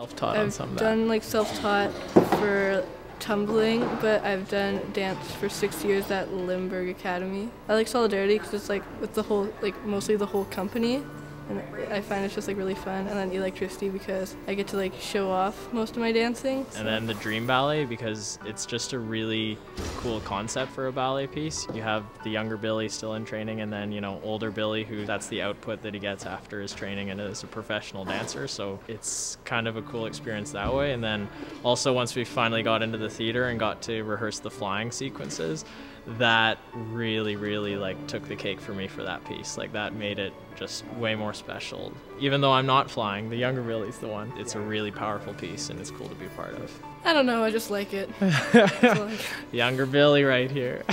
Self-taught on some of that? I've done like self-taught for tumbling, but I've done dance for 6 years at Limburg Academy. I like Solidarity because it's like with the whole, like mostly the whole company, and I find it's just like really fun. And then Electricity because I get to like show off most of my dancing. So. And then the Dream Ballet because it's just a really cool concept for a ballet piece. You have the younger Billy still in training, and then, you know, older Billy who that's the output that he gets after his training and is a professional dancer. So it's kind of a cool experience that way. And then also once we finally got into the theater and got to rehearse the flying sequences, that really like took the cake for me for that piece. Like that made it just way more special. Even though I'm not flying, the younger Billy's the one. It's a really powerful piece and it's cool to be part of. I don't know, I just like it. The younger Billy right here.